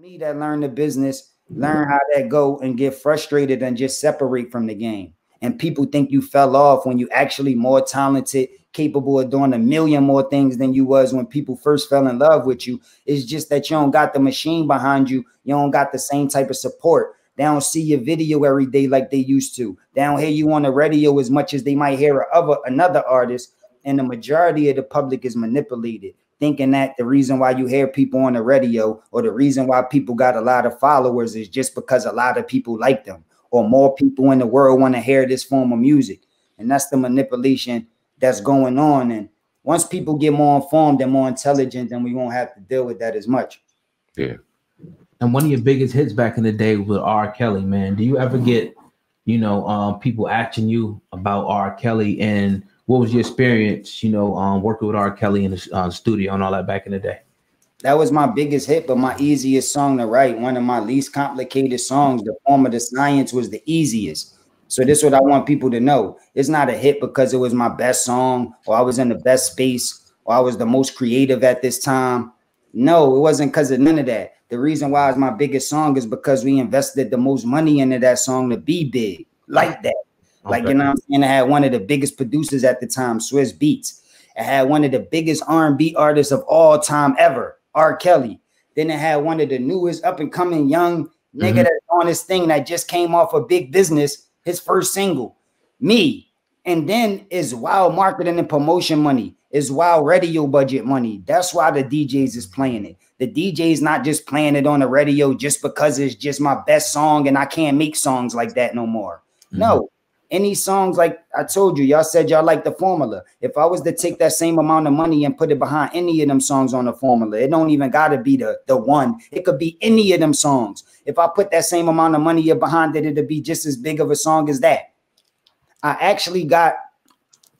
Me that learn the business, learn how that go and get frustrated and just separate from the game. And people think you fell off when you actually more talented, capable of doing a million more things than you was when people first fell in love with you. It's just that you don't got the machine behind you. You don't got the same type of support. They don't see your video every day like they used to. They don't hear you on the radio as much as they might hear another artist. And the majority of the public is manipulated, thinking that the reason why you hear people on the radio or the reason why people got a lot of followers is just because a lot of people like them or more people in the world want to hear this form of music. And that's the manipulation that's going on. And once people get more informed and more intelligent, then we won't have to deal with that as much. Yeah. And one of your biggest hits back in the day was R. Kelly, man. Do you ever get, you know, people asking you about R. Kelly, and what was your experience, you know, working with R. Kelly in the studio and all that back in the day? That was my biggest hit, but my easiest song to write. One of my least complicated songs, The Form of the Science, was the easiest. So this is what I want people to know. It's not a hit because it was my best song or I was in the best space or I was the most creative at this time. No, it wasn't because of none of that. The reason why it's my biggest song is because we invested the most money into that song to be big like that. Okay. Like, you know what I'm saying? I had one of the biggest producers at the time, Swiss Beats. I had one of the biggest R&B artists of all time ever, R. Kelly. Then I had one of the newest up-and-coming young nigga that's on this thing that just came off a big business, his first single, me. And then it's wild marketing and promotion money. It's wild radio budget money. That's why the DJs is playing it. The DJ's not just playing it on the radio just because it's just my best song and I can't make songs like that no more. No. Any songs, like I told you, y'all said y'all like the formula. If I was to take that same amount of money and put it behind any of them songs on the formula, it don't even got to be the one. It could be any of them songs. If I put that same amount of money behind it, it'd be just as big of a song as that. I actually got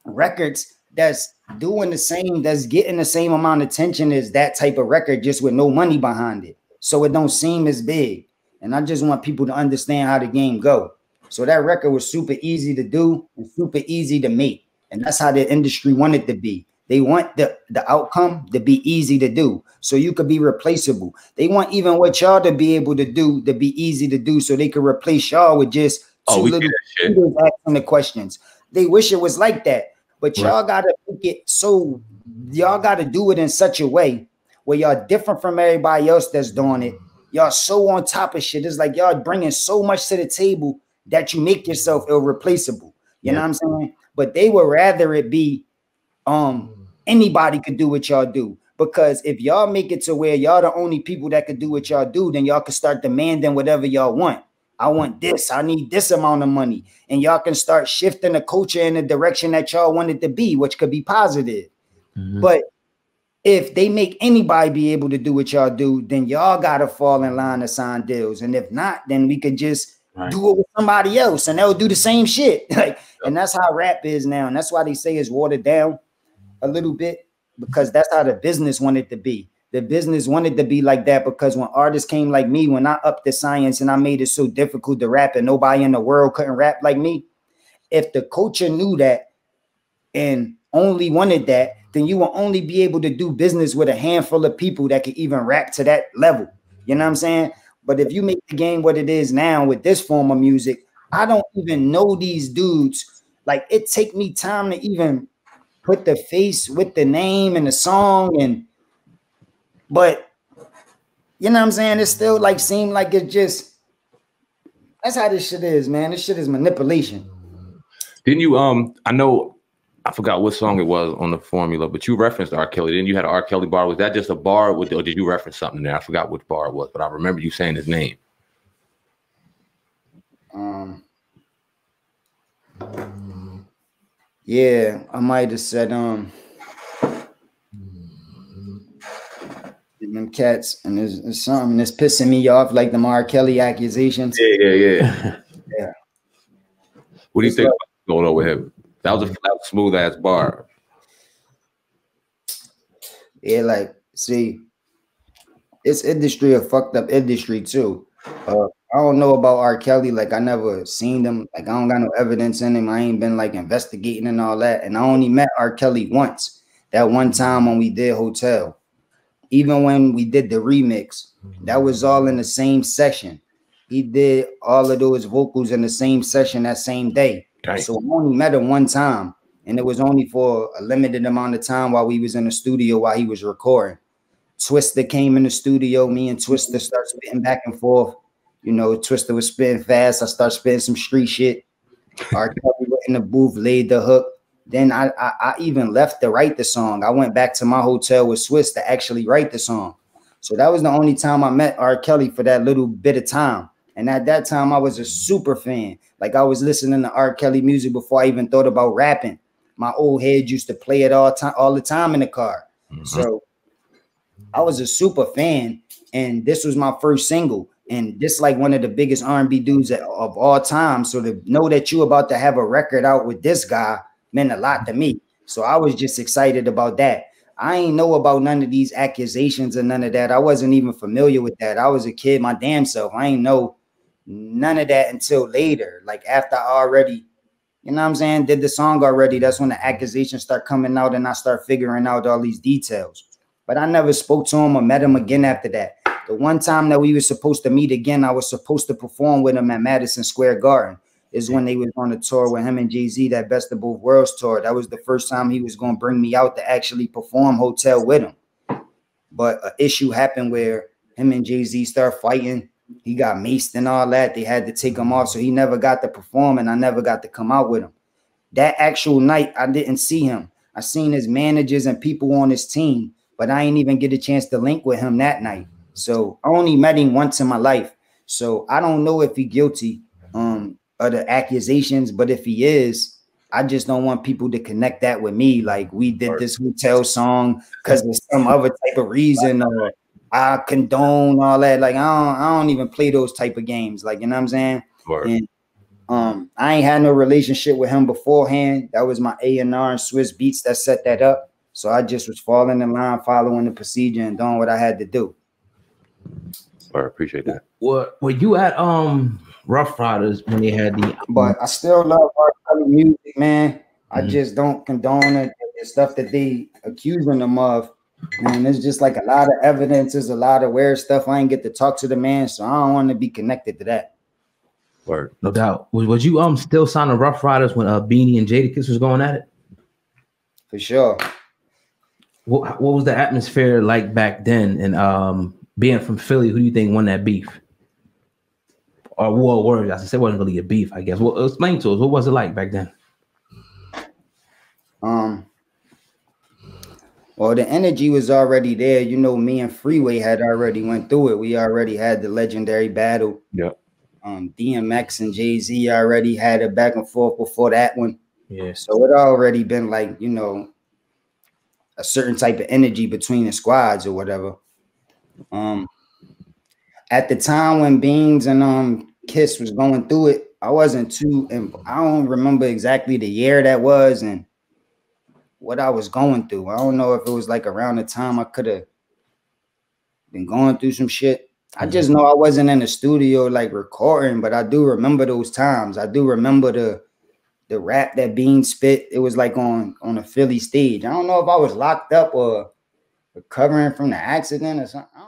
records that's doing the same, that's getting the same amount of attention as that type of record, just with no money behind it. So it don't seem as big. And I just want people to understand how the game go. So that record was super easy to do and super easy to make. And that's how the industry wanted to be. They want the outcome to be easy to do, so you could be replaceable. They want even what y'all to be able to do to be easy to do, so they could replace y'all with just two little asking the questions. They wish it was like that, but y'all gotta make it so y'all gotta do it in such a way where y'all different from everybody else that's doing it. Y'all so on top of shit. It's like y'all bringing so much to the table that you make yourself irreplaceable. You know what I'm saying? But they would rather it be anybody could do what y'all do, because if y'all make it to where y'all the only people that could do what y'all do, then y'all can start demanding whatever y'all want. I want this. I need this amount of money. And y'all can start shifting the culture in the direction that y'all want it to be, which could be positive. But if they make anybody be able to do what y'all do, then y'all got to fall in line to sign deals. And if not, then we could just do it with somebody else and they'll do the same shit. Like, and that's how rap is now. And that's why they say it's watered down a little bit, because that's how the business wanted to be. The business wanted to be like that, because when artists came like me, when I upped the science and I made it so difficult to rap and nobody in the world couldn't rap like me, if the culture knew that and only wanted that, then you will only be able to do business with a handful of people that could even rap to that level. You know what I'm saying? But if you make the game what it is now with this form of music, I don't even know these dudes. Like, it take me time to even put the face with the name and the song. And, but you know what I'm saying? It still like seemed like it just, that's how this shit is, man. This shit is manipulation. Didn't you, I know, I forgot what song it was on the formula, but you referenced R. Kelly. Then you had an R. Kelly bar. Was that just a bar with, or did you reference something there? I forgot which bar it was, but I remember you saying his name. Yeah, I might have said them cats, and there's something that's pissing me off, like the R. Kelly accusations. Yeah. Yeah. What do you think going on with him? That was a flat, smooth ass bar. Yeah, like, see, this industry a fucked up industry too. I don't know about R. Kelly. Like, I never seen him. Like, I don't got no evidence in him. I ain't been like investigating and all that. And I only met R. Kelly once. That one time when we did Hotel. Even when we did the remix, that was all in the same session. He did all of those vocals in the same session that same day. Okay. So I only met him one time, and it was only for a limited amount of time while we was in the studio while he was recording. Twista came in the studio. Me and Twista start spitting back and forth. You know, Twista was spitting fast. I start spitting some street shit. R. Kelly went in the booth, laid the hook. Then I even left to write the song. I went back to my hotel with Swiss to actually write the song. So that was the only time I met R. Kelly for that little bit of time. And at that time, I was a super fan. Like, I was listening to R. Kelly music before I even thought about rapping. My old head used to play it all the time in the car. Mm-hmm. So I was a super fan, and this was my first single. And this like one of the biggest R&B dudes of all time. So to know that you about to have a record out with this guy meant a lot to me. So I was just excited about that. I ain't know about none of these accusations and none of that. I wasn't even familiar with that. I was a kid, my damn self. I ain't know none of that until later. Like after I already, you know what I'm saying, did the song already. That's when the accusations start coming out and I start figuring out all these details. But I never spoke to him or met him again after that. The one time that we were supposed to meet again, I was supposed to perform with him at Madison Square Garden. Is when they was on a tour with him and Jay-Z, that Best of Both Worlds tour. That was the first time he was going to bring me out to actually perform hotel with him. But an issue happened where him and Jay-Z start fighting. He got maced and all that. They had to take him off, so he never got to perform, and I never got to come out with him. That actual night, I didn't see him. I seen his managers and people on his team, but I ain't even get a chance to link with him that night. So I only met him once in my life. So I don't know if he guilty of the accusations, but if he is, I just don't want people to connect that with me. Like, we did this hotel song because of some other type of reason, or I condone all that. Like, I don't even play those type of games. Like, you know what I'm saying? And I ain't had no relationship with him beforehand. That was my A&R and Swiss Beats that set that up. So I just was falling in line, following the procedure and doing what I had to do. I appreciate that. What were you at Rough Riders when they had the But I still love R. Kelly music, man. I just don't condone it, the stuff that they accusing them of. And there's just like a lot of evidence, there's a lot of weird stuff. I ain't get to talk to the man, so I don't want to be connected to that. Word. No doubt. Was you still signing Rough Riders when Beanie and Jadakiss was going at it? For sure. What was the atmosphere like back then? And being from Philly, who do you think won that beef? Or war words? I said it wasn't really a beef, I guess. Well, explain to us, what was it like back then? Well, the energy was already there. You know, me and Freeway had already went through it. We already had the legendary battle. Yeah. DMX and Jay-Z already had a back and forth before that one. Yeah. So it already been like, you know, a certain type of energy between the squads or whatever. At the time when Beans and Kiss was going through it, I wasn't too, and I don't remember exactly the year that was and what I was going through. I don't know if it was like around the time I could have been going through some shit. I just know I wasn't in the studio like recording, but I do remember those times. I do remember the rap that Beans spit. It was like on a Philly stage. I don't know if I was locked up or recovering from the accident or something.